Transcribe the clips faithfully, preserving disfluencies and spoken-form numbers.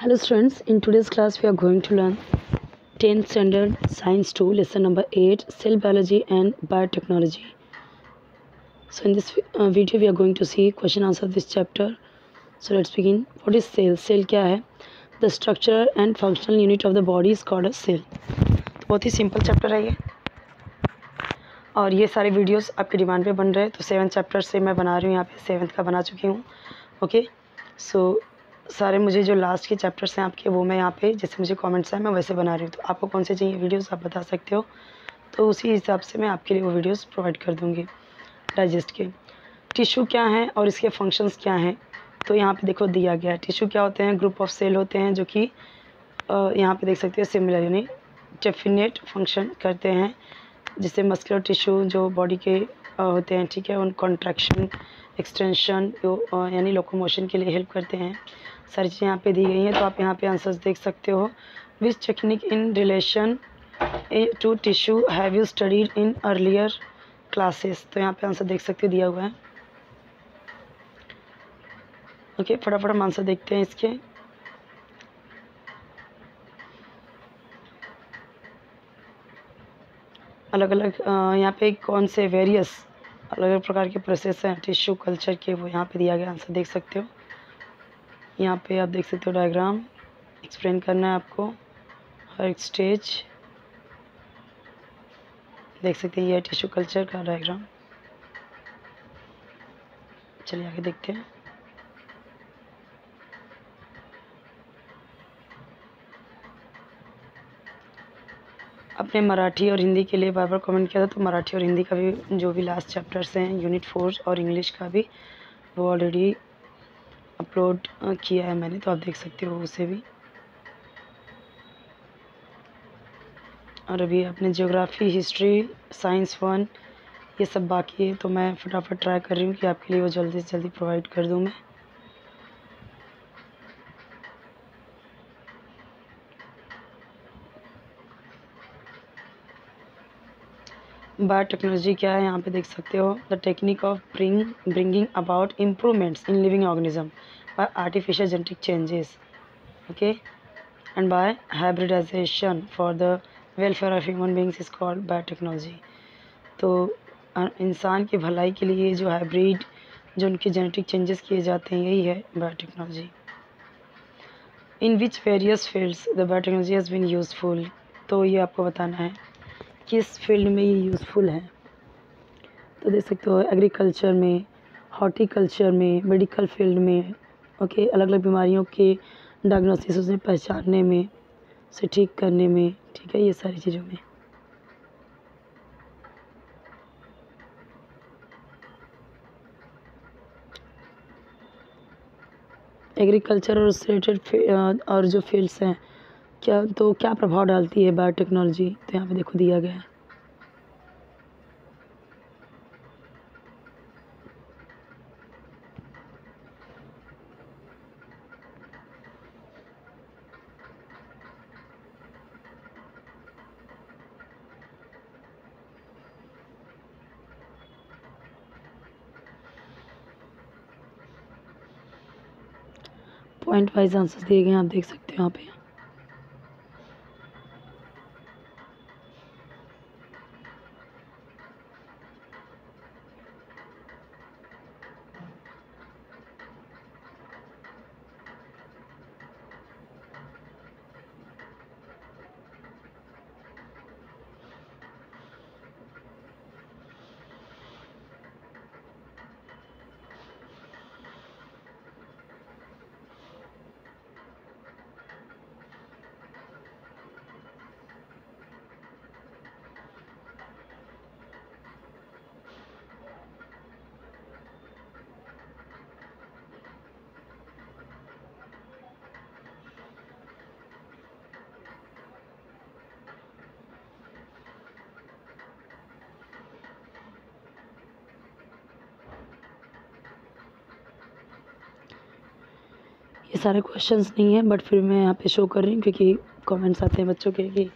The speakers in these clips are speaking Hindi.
Hello students, in today's class we are going to learn tenth standard science two lesson number eight, cell biology and biotechnology. So in this uh, video we are going to see question answer of this chapter. So let's begin. What is cell? Cell क्या है? The structure and functional unit of the body is called a cell. तो बहुत ही simple chapter है ये, और ये सारे videos आपकी demand पे बन रहे हैं. तो सेवन chapter से मैं बना रही हूँ, यहाँ पे सेवन्थ का बना चुकी हूँ. ओके, सो सारे मुझे जो लास्ट के चैप्टर्स हैं आपके, वो मैं यहाँ पे जैसे मुझे कमेंट्स हैं मैं वैसे बना रही हूँ. तो आपको कौन से चाहिए वीडियोस आप बता सकते हो, तो उसी हिसाब से मैं आपके लिए वो वीडियोस प्रोवाइड कर दूँगी. डाइजेस्ट के टिश्यू क्या हैं और इसके फंक्शंस क्या हैं, तो यहाँ पे देखो दिया गया है. टिश्यू क्या होते हैं? ग्रुप ऑफ सेल होते हैं जो कि यहाँ पर देख सकते हो सिमिलर यानी डेफिनेट फंक्शन करते हैं, जिससे मस्कुलर टिश्यू जो बॉडी के होते हैं, ठीक है, उन कॉन्ट्रैक्शन एक्सटेंशन यानी लोकोमोशन के लिए हेल्प करते हैं. सारी चीज़ें यहाँ पे दी गई हैं, तो आप यहाँ पे आंसर्स देख सकते हो. Which technique in relation to tissue have you studied in earlier classes, तो यहाँ पे आंसर देख सकते हो, दिया हुआ है. ओके, फटाफट हम आंसर देखते हैं इसके. अलग अलग यहाँ पे कौन से वेरियस अलग अलग प्रकार के प्रोसेस हैं टिश्यू कल्चर के, वो यहाँ पे दिया गया. आंसर देख सकते हो, यहाँ पे आप देख सकते हो डायग्राम. एक्सप्लेन करना है आपको हर एक स्टेज. देख सकते हैं ये टिश्यू कल्चर का डायग्राम. चलिए आगे देखते हैं. आपने मराठी और हिंदी के लिए बार बार कमेंट किया था, तो मराठी और हिंदी का भी जो भी लास्ट चैप्टर्स हैं यूनिट फोर और इंग्लिश का भी वो ऑलरेडी अपलोड किया है मैंने, तो आप देख सकते हो उसे भी. और अभी आपने ज्योग्राफी हिस्ट्री साइंस वन ये सब बाकी है, तो मैं फटाफट ट्राई कर रही हूँ कि आपके लिए वो जल्दी से जल्दी प्रोवाइड कर दूँ मैं. बायोटेक्नोलॉजी क्या है, यहाँ पे देख सकते हो. The technique of bring bringing about improvements in living organism by artificial genetic changes, okay, and by hybridization for the welfare of human beings is called biotechnology. तो इंसान की भलाई के लिए जो हाइब्रिड जो उनके जेनेटिक चेंजेस किए जाते हैं, यही है biotechnology. In which various fields the biotechnology has been useful, तो ये आपको बताना है किस फील्ड में ये यूज़फुल है. तो देख सकते हो एग्रीकल्चर में, हॉर्टिकल्चर में, मेडिकल फील्ड में, ओके, अलग अलग बीमारियों के डायग्नोसिस उसे पहचानने में, उसे ठीक करने में, ठीक है, ये सारी चीज़ों में. एग्रीकल्चर और उससे रिलेटेड और जो फील्ड्स हैं क्या, तो क्या प्रभाव डालती है बायोटेक्नोलॉजी, तो यहाँ पे देखो दिया गया है. पॉइंट वाइज आंसर्स दिए गए, आप देख सकते हो यहाँ पे. ये सारे क्वेश्चंस नहीं हैं, बट फिर मैं यहाँ पे शो कर रही हूँ क्योंकि कमेंट्स आते हैं बच्चों के कि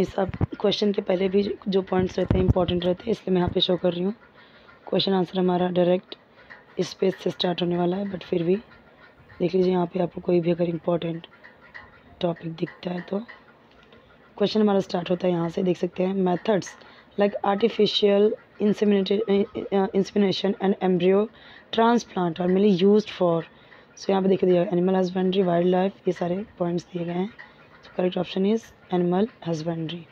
इस सब क्वेश्चन के पहले भी जो पॉइंट्स रहते हैं इंपॉर्टेंट रहते हैं, इसलिए मैं यहाँ पे शो कर रही हूँ. क्वेश्चन आंसर हमारा डायरेक्ट इस पेज से स्टार्ट होने वाला है, बट फिर भी देख लीजिए यहाँ पे आपको कोई भी अगर इम्पोर्टेंट टॉपिक दिखता है तो क्वेश्चन हमारा स्टार्ट होता है यहाँ से, देख सकते हैं methods like artificial insemination and embryo transplant are mainly used for. So यहाँ पे देख दिया एनिमल हस्बेंड्री, वाइल्ड लाइफ, ये सारे पॉइंट्स दिए गए हैं। Correct option is animal husbandry.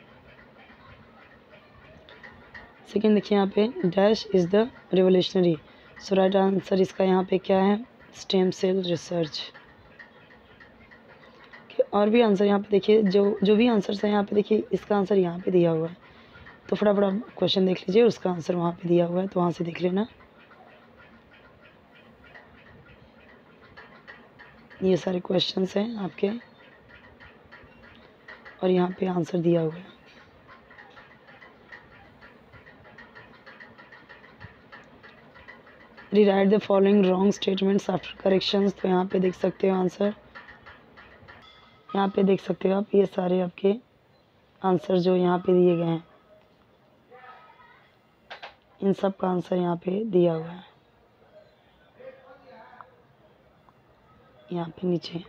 Second देखिए यहाँ पे dash is the revolutionary, so right answer इसका यहाँ पे क्या है, स्टेम सेल रिसर्च। और भी आंसर यहाँ पे देखिए, जो जो भी आंसर्स हैं यहाँ पे देखिए, इसका आंसर यहाँ पे दिया हुआ है, तो फटाफट आप क्वेश्चन देख लीजिए, उसका आंसर वहाँ पे दिया हुआ है तो वहाँ से देख लेना। ये सारे क्वेश्चंस हैं आपके और यहाँ पे आंसर दिया हुआ है। Rewrite the following wrong statements after corrections, तो यहाँ पे देख सकते हो आंसर, यहाँ पे देख सकते हो आप, ये सारे आपके आंसर जो यहाँ पे दिए गए हैं, इन सब का आंसर यहाँ पे दिया हुआ है यहाँ पे नीचे।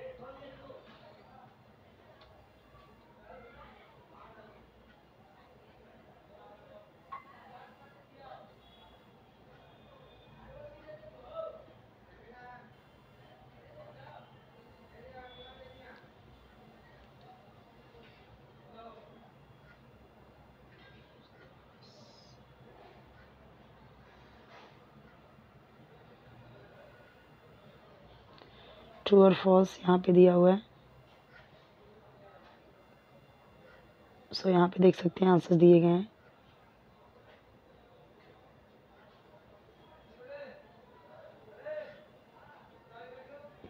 ट्रू और फॉल्स यहाँ पे दिया हुआ है, सो so, यहाँ पे देख सकते हैं आंसर दिए गए हैं।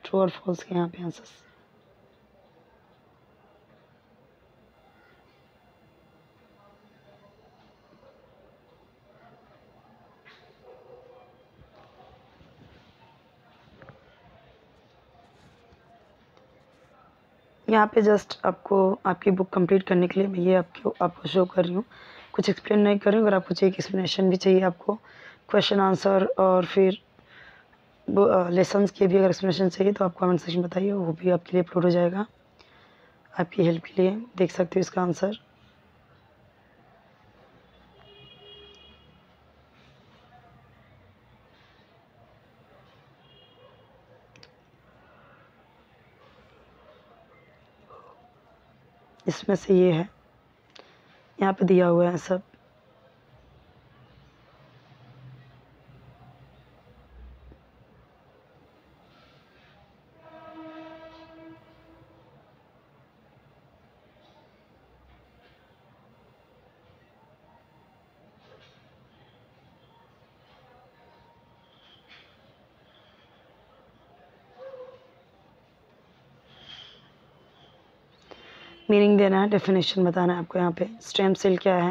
ट्रू और फॉल्स के यहाँ पे आंसर्स। यहाँ पे जस्ट आपको आपकी बुक कंप्लीट करने के लिए मैं ये आपको आपको शो कर रही हूँ, कुछ एक्सप्लेन नहीं कर रही हूँ। अगर आपको चाहिए एक्सप्लेनेशन भी चाहिए, आपको क्वेश्चन आंसर और फिर लेसन्स के भी अगर एक्सप्लेनेशन चाहिए तो आप कमेंट सेक्शन बताइए, वो भी आपके लिए अपलोड हो जाएगा आपकी हेल्प के लिए। देख सकते हो इसका आंसर, इसमें से ये है, यहाँ पे दिया हुआ है सब। मीनिंग देना है, डेफिनेशन बताना है आपको। यहाँ पे स्टेम सेल क्या है,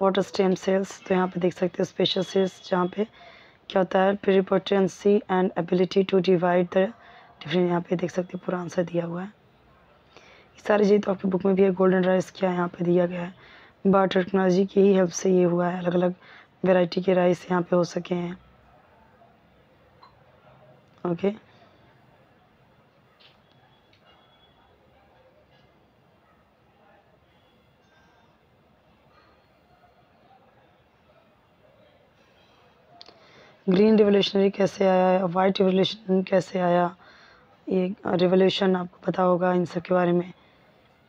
वाटर स्टेम सेल्स, तो यहाँ पे देख सकते हो स्पेशल सेल्स, जहाँ पे क्या होता है prepotency and ability to divide the different, यहाँ पे देख सकते हो पूरा आंसर दिया हुआ है। ये सारी चीज़ तो आपकी बुक में भी है। गोल्डन राइस क्या है यहाँ पे दिया गया है, बायो टेक्नोलॉजी की ही हेल्प से ये हुआ है, अलग अलग वेराइटी के राइस यहाँ पे हो सके हैं। Okay okay. ग्रीन रिवोल्यूशनरी कैसे आया, वाइट रिवोल्यूशन कैसे आया, ये रिवोल्यूशन आपको पता होगा, इन सब के बारे में।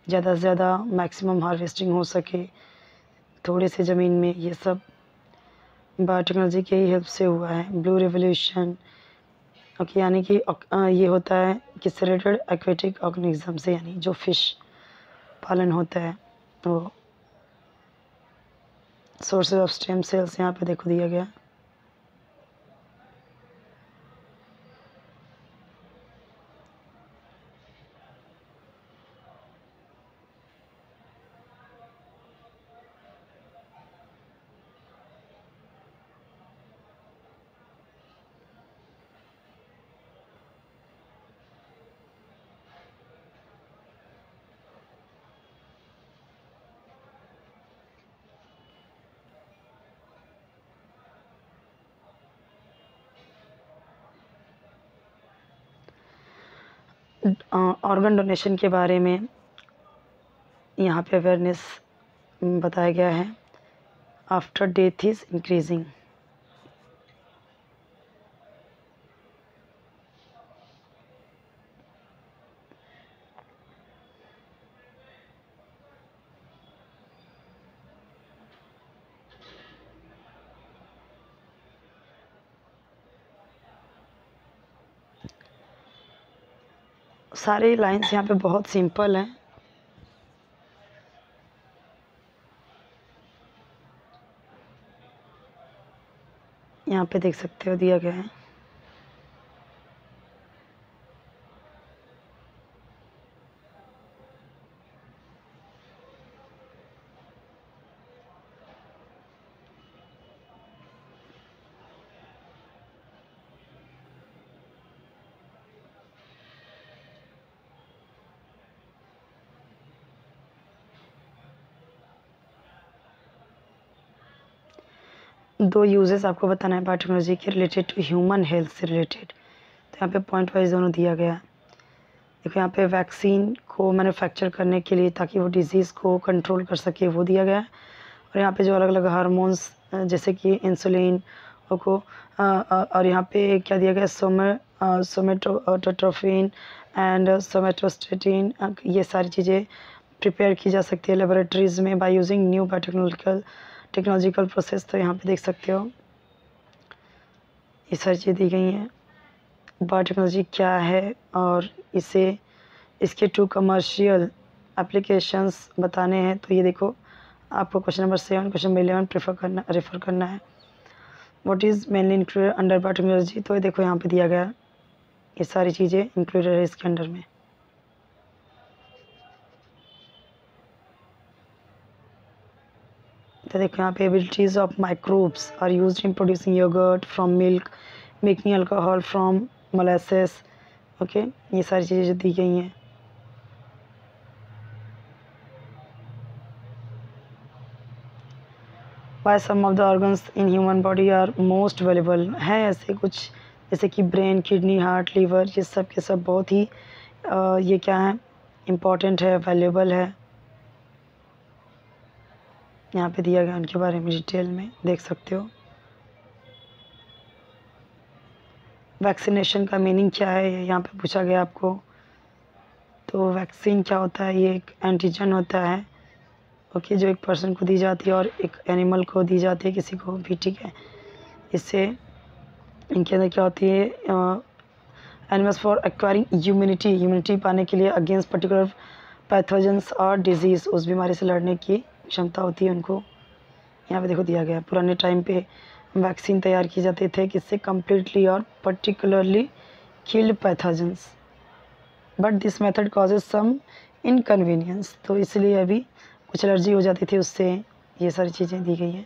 ज़्यादा से ज़्यादा मैक्सिमम हार्वेस्टिंग हो सके थोड़े से ज़मीन में, ये सब बायोटेक्नोलॉजी के ही हेल्प से हुआ है। ब्लू रिवोल्यूशन, ओके, यानी कि ये होता है किससे रिलेटेड, एक्वेटिक ऑर्गेनिज्म से, यानी जो फिश पालन होता है वो। सोर्सेज ऑफ स्टेम सेल्स यहाँ पे देखो दिया गया। ऑर्गन डोनेशन के बारे में यहाँ पे अवेयरनेस बताया गया है। After death is increasing. सारे लाइन्स यहाँ पे बहुत सिंपल हैं। यहाँ पे देख सकते हो दिया गया है। दो यूजेस आपको बताना है बायोटेक्नोलॉजी के रिलेटेड टू ह्यूमन हेल्थ से रिलेटेड। तो यहाँ पे पॉइंट वाइज दोनों दिया गया है। देखो यहाँ पे वैक्सीन को मैन्युफैक्चर करने के लिए ताकि वो डिजीज़ को कंट्रोल कर सके वो दिया गया है। और यहाँ पे जो अलग अलग हार्मोन्स जैसे कि इंसुलिन को आ, आ, और यहाँ पे क्या दिया गया है, सोमे सोमेटोट्रोफिन एंड सोमेटोस्टेटिन, ये सारी चीज़ें प्रिपेयर की जा सकती है लेबोरेटरीज़ में by using new biotechnological technological process. तो यहाँ पे देख सकते हो ये सारी चीज़ें दी गई हैं। बायोटेक्नोलॉजी क्या है और इसे इसके टू कमर्शियल एप्लीकेशंस बताने हैं। तो ये देखो आपको question number seven question number eleven prefer करना रेफर करना है। What is mainly included under biotechnology. तो ये देखो यहाँ पे दिया गया ये सारी चीज़ें इंक्लूडेड है इसके अंडर में। तो देखो यहाँ पे abilities of microbes are use in producing yogurt from milk, making alcohol from molasses. Okay, ये सारी चीज़ें जो दी गई हैं। Why some of the organs in human body are most valuable. हैं ऐसे कुछ जैसे कि ब्रेन, किडनी, हार्ट, लीवर, ये सब के सब बहुत ही आ, ये क्या है, इम्पॉर्टेंट है, वैल्यूबल है। यहाँ पे दिया गया उनके बारे में डिटेल में देख सकते हो। वैक्सीनेशन का मीनिंग क्या है यहाँ पे पूछा गया आपको। तो वैक्सीन क्या होता है, ये एक एंटीजन होता है ओके, जो एक पर्सन को दी जाती है और एक एनिमल को दी जाती है किसी को भी, ठीक है। इससे इनके अंदर क्या होती है, animals for acquiring immunity, immunity पाने के लिए अगेंस्ट पर्टिकुलर पैथोजेंस और डिजीज़, उस बीमारी से लड़ने की क्षमता होती है उनको। यहाँ पे देखो दिया गया पुराने टाइम पे वैक्सीन तैयार किए जाते थे किससे, कम्प्लीटली और particularly killed pathogens, but this method causes some inconvenience. तो इसलिए अभी कुछ एलर्जी हो जाती थी उससे, ये सारी चीज़ें दी गई हैं।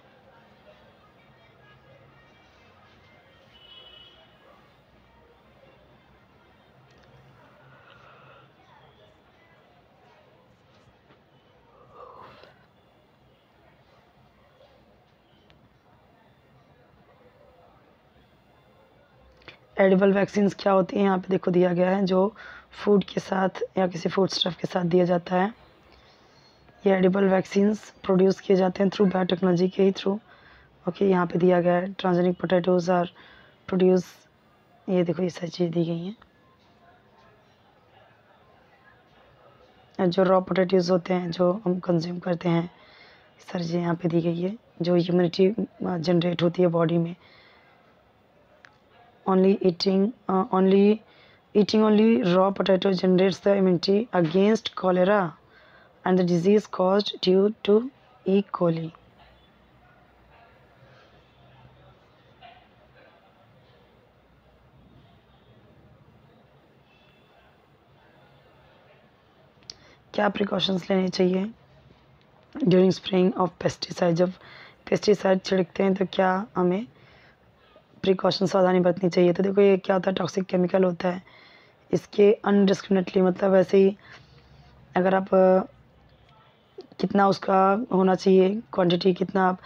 एडिबल वैक्सीन्स क्या होती हैं यहाँ पे देखो दिया गया है, जो फूड के साथ या किसी फूड स्टफ के साथ दिया जाता है। ये एडिबल वैक्सीन्स प्रोड्यूस किए जाते हैं थ्रू बायोटेक्नोलॉजी के ही थ्रू ओके। यहाँ पे दिया गया है ट्रांसजेनिक पोटैटोज आर प्रोड्यूस, ये देखो ये सारी चीज़ दी गई हैं। जो रॉ पोटैटोज होते हैं जो हम कंज्यूम करते हैं, सारी चीज़ें यहाँ पर दी गई है। जो इम्यूनिटी जनरेट होती है बॉडी में, only eating uh, only eating only raw potato generates the immunity against cholera and the disease caused due to E. coli. क्या precautions लेने चाहिए during spraying of pesticide? जब pesticide छिड़कते हैं तो क्या हमें प्रिकॉशन सावधानी बरतनी चाहिए? तो देखो ये क्या होता है, टॉक्सिक केमिकल होता है। इसके अनडिस्क्रिमिनेटली मतलब वैसे ही अगर आप कितना उसका होना चाहिए क्वांटिटी, कितना आप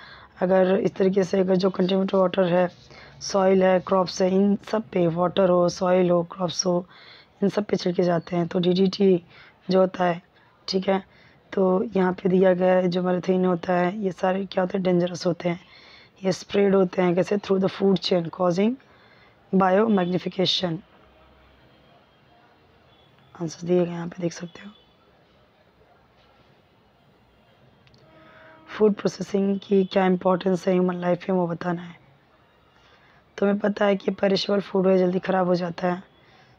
अगर इस तरीके से अगर जो कंटेमिनेटेड वाटर है, सॉइल है, क्रॉप्स है, इन सब पे वाटर हो, सॉइल हो, क्रॉप्स हो, इन सब पे छिड़के जाते हैं। तो डी डी टी जो होता है, ठीक है, तो यहाँ पे दिया गया है, जो मैराथन होता है, ये सारे क्या होते हैं, डेंजरस होते हैं। ये स्प्रेड होते हैं कैसे, through the food chain causing bio magnification. Answer दिए गए यहाँ पे, देख सकते हो। फूड प्रोसेसिंग की क्या इम्पोर्टेंस है ह्यूमन लाइफ में, वो बताना है। तुम्हें पता है कि पेरिशेबल फूड है, जल्दी ख़राब हो जाता है,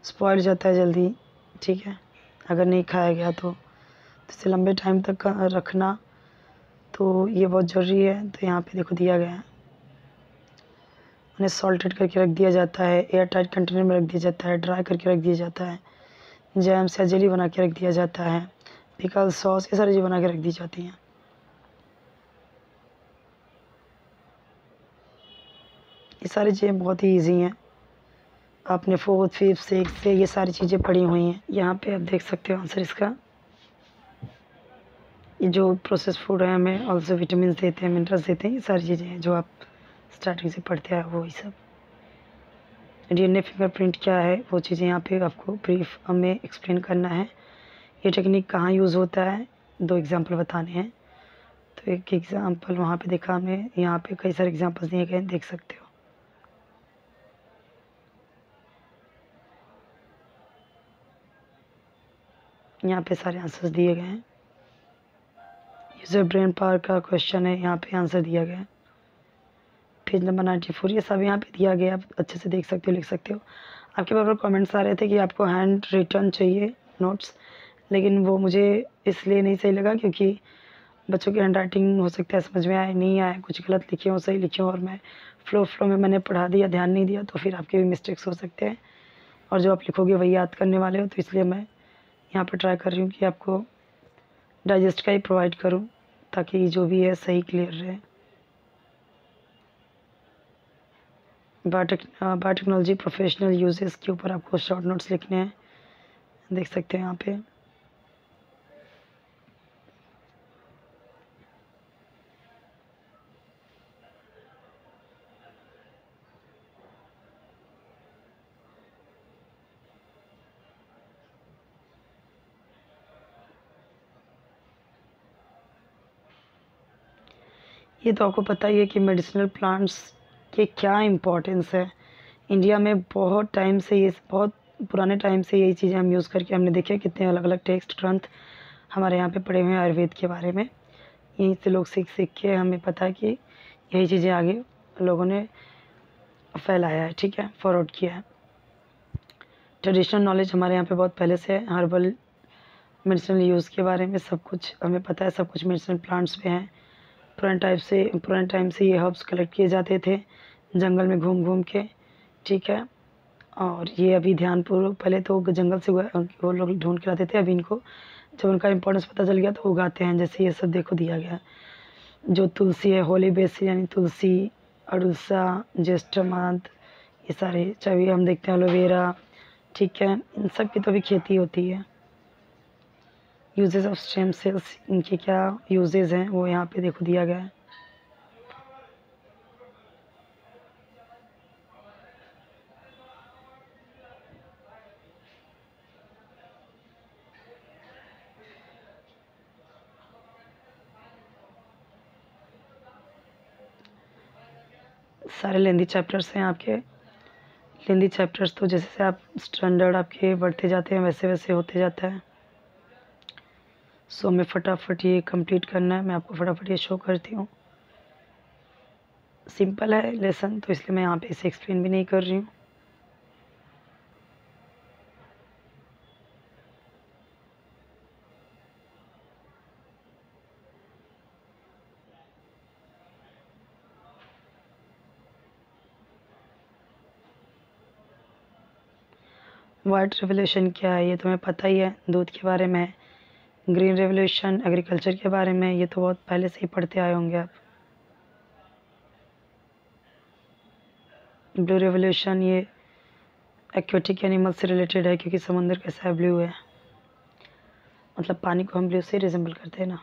स्पॉइल हो जाता है जल्दी, ठीक है, अगर नहीं खाया गया तो, तो इसे लंबे टाइम तक रखना, तो ये बहुत ज़रूरी है। तो यहाँ पे देखो दिया गया है, उन्हें सॉल्टेड करके रख दिया जाता है, एयर टाइट कंटेनर में रख दिया जाता है, ड्राई करके रख दिया जाता है, जैम से जेली बना के रख दिया जाता है, पिकल सॉस, ये सारी चीज़ बना के रख दी जाती हैं। ये सारी चीज़ें बहुत ही ईजी हैं, आपने फोर्थ फिफ्थ सिक्स से ये सारी चीज़ें पढ़ी हुई हैं। यहाँ पे आप देख सकते हो आंसर इसका। ये जो प्रोसेस फूड है, हमें ऑल्सो विटामिन देते हैं, मिनरल्स देते हैं, ये सारी चीज़ें हैं जो आप स्टार्टिंग से पढ़ते हैं, वो ये सब। डी एन ए फिंगरप्रिंट क्या है, वो चीज़ें यहाँ पे आपको ब्रीफ हमें एक्सप्लेन करना है। ये टेक्निक कहाँ यूज़ होता है, दो एग्जाम्पल बताने हैं। तो एक एग्ज़ाम्पल वहाँ पर देखा हमने, यहाँ पर कई सारे एग्जाम्पल्स दिए गए, देख सकते हो। यहाँ पे सारे आंसर्स दिए गए हैं। यूजर ब्रेन पावर का क्वेश्चन है, यहाँ पे आंसर दिया गया है, पेज नंबर नाइन्टी फोर। ये सब यहाँ पे दिया गया है, आप अच्छे से देख सकते हो, लिख सकते हो। आपके पास कमेंट्स आ रहे थे कि आपको हैंड रिटर्न चाहिए नोट्स, लेकिन वो मुझे इसलिए नहीं सही लगा क्योंकि बच्चों की हैंड राइटिंग हो सकता है समझ में आए नहीं आए, कुछ गलत लिखे हों सही लिखे हों, और मैं फ्लो फ्लो में मैंने पढ़ा दिया, ध्यान नहीं दिया, तो फिर आपके भी मिस्टेक्स हो सकते हैं, और जो आप लिखोगे वही याद करने वाले हो। तो इसलिए मैं यहाँ पर ट्राई कर रही हूँ कि आपको डाइजेस्ट का ही प्रोवाइड करूँ, ताकि जो भी है सही क्लियर रहे। बायोटेक बायोटेक्नोलॉजी प्रोफेशनल यूजेस के ऊपर आपको शॉर्ट नोट्स लिखने हैं, देख सकते हैं यहाँ पे। ये तो आपको पता ही है कि मेडिसिनल प्लांट्स के क्या इम्पोर्टेंस है। इंडिया में बहुत टाइम से ये बहुत पुराने टाइम से यही चीज़ें हम यूज़ करके हमने देखे, कितने अलग अलग टेक्स्ट ग्रंथ हमारे यहाँ पे पड़े हुए हैं आयुर्वेद के बारे में। यहीं से लोग सीख सीख के हमें पता है कि यही चीज़ें आगे लोगों ने फैलाया है, ठीक है, फॉरवर्ड किया है। ट्रेडिशनल नॉलेज हमारे यहाँ पर बहुत पहले से है, हर्बल मेडिसिनल यूज़ के बारे में सब कुछ हमें पता है, सब कुछ मेडिसिनल प्लांट्स पे हैं। पुराने टाइप से पुराने टाइम से ये हर्ब्स कलेक्ट किए जाते थे जंगल में घूम घूम के, ठीक है, और ये अभी ध्यानपूर्वक, पहले तो जंगल से वो लोग ढूंढ के लाते थे, अभी इनको जब उनका इम्पोर्टेंस पता चल गया तो उगाते हैं। जैसे ये सब देखो दिया गया, जो तुलसी है, होली बेसिल यानी तुलसी, अड़ुलसा, ज्येष्ठमाद, ये सारे चाहे हम देखते हैं, एलोवेरा, ठीक है, इन सब की तो अभी खेती होती है। यूजेस ऑफ स्टेम सेल्स, इनके क्या यूजेस हैं वो यहाँ पे देखो दिया गया है। सारे लेंदी चैप्टर्स हैं आपके, लेंदी चैप्टर्स तो जैसे आप स्टैंडर्ड आपके बढ़ते जाते हैं वैसे वैसे होते जाता है। सो so, मैं फटाफट ये कंप्लीट करना है, मैं आपको फटाफट ये शो करती हूँ। सिंपल है लेसन, तो इसलिए मैं यहाँ पे इसे एक्सप्लेन भी नहीं कर रही हूँ। वाइट रेवोल्यूशन क्या है, ये तुम्हें पता ही है, दूध के बारे में है। ग्रीन रेवोल्यूशन एग्रीकल्चर के बारे में, ये तो बहुत पहले से ही पढ़ते आए होंगे आप। ब्लू रेवोल्यूशन, ये एक्वेटिक एनिमल से रिलेटेड है, क्योंकि समुंदर कैसा है, ब्लू है, मतलब पानी को हम ब्लू से रिजेंबल करते हैं ना।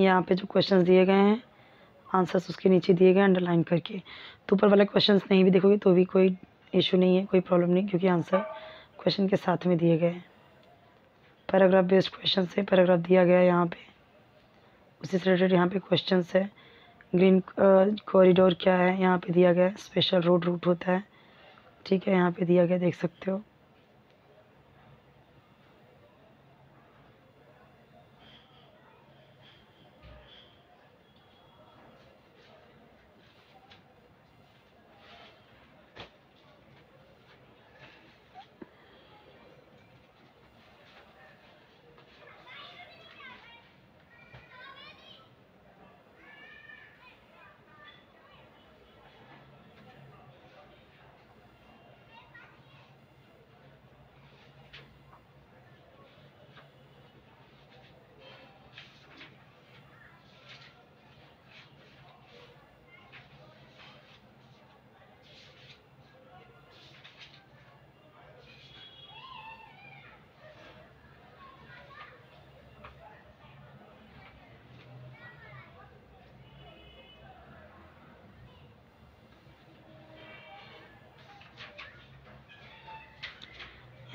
यहाँ पे जो क्वेश्चंस दिए गए हैं आंसर्स उसके नीचे दिए गए अंडरलाइन करके। तो ऊपर वाले क्वेश्चंस नहीं भी देखोगे तो भी कोई इशू नहीं है, कोई प्रॉब्लम नहीं, क्योंकि आंसर क्वेश्चन के साथ में दिए गए हैं। पैराग्राफ बेस्ड क्वेश्चन है, पैराग्राफ दिया गया है यहाँ पे, उसी से रिलेटेड यहाँ पे क्वेश्चन है। ग्रीन कॉरिडोर uh, क्या है यहाँ पे दिया गया है, स्पेशल रोड रूट होता है, ठीक है, यहाँ पे दिया गया, देख सकते हो।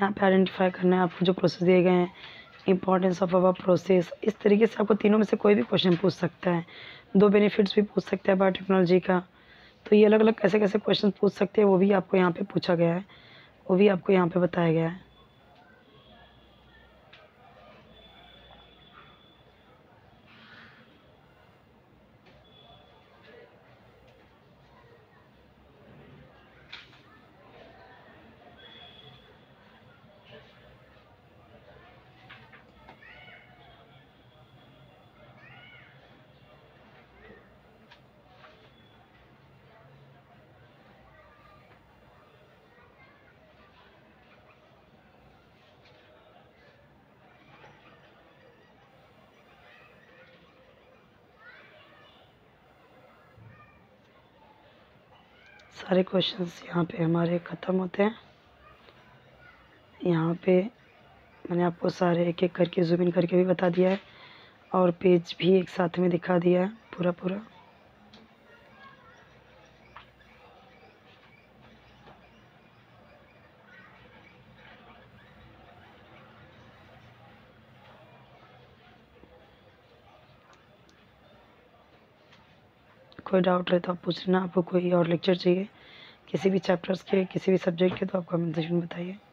यहाँ पे आइडेंटिफाई करना है आपको जो प्रोसेस दिए गए हैं, इंपॉर्टेंस ऑफ अवर प्रोसेस। इस तरीके से आपको तीनों में से कोई भी क्वेश्चन पूछ सकता है। दो बेनिफिट्स भी पूछ सकता है बायोटेक्नोलॉजी का। तो ये अलग अलग कैसे कैसे क्वेश्चन पूछ सकते हैं वो भी आपको यहाँ पे पूछा गया है, वो भी आपको यहाँ पे बताया गया है। सारे क्वेश्चंस यहाँ पे हमारे ख़त्म होते हैं। यहाँ पे मैंने आपको सारे एक एक करके जूम इन करके भी बता दिया है और पेज भी एक साथ में दिखा दिया है पूरा पूरा। कोई डाउट रहे तो आप पूछना, आपको कोई और लेक्चर चाहिए किसी भी चैप्टर्स के, किसी भी सब्जेक्ट के, तो आप कमेंट सेक्शन में बताइए।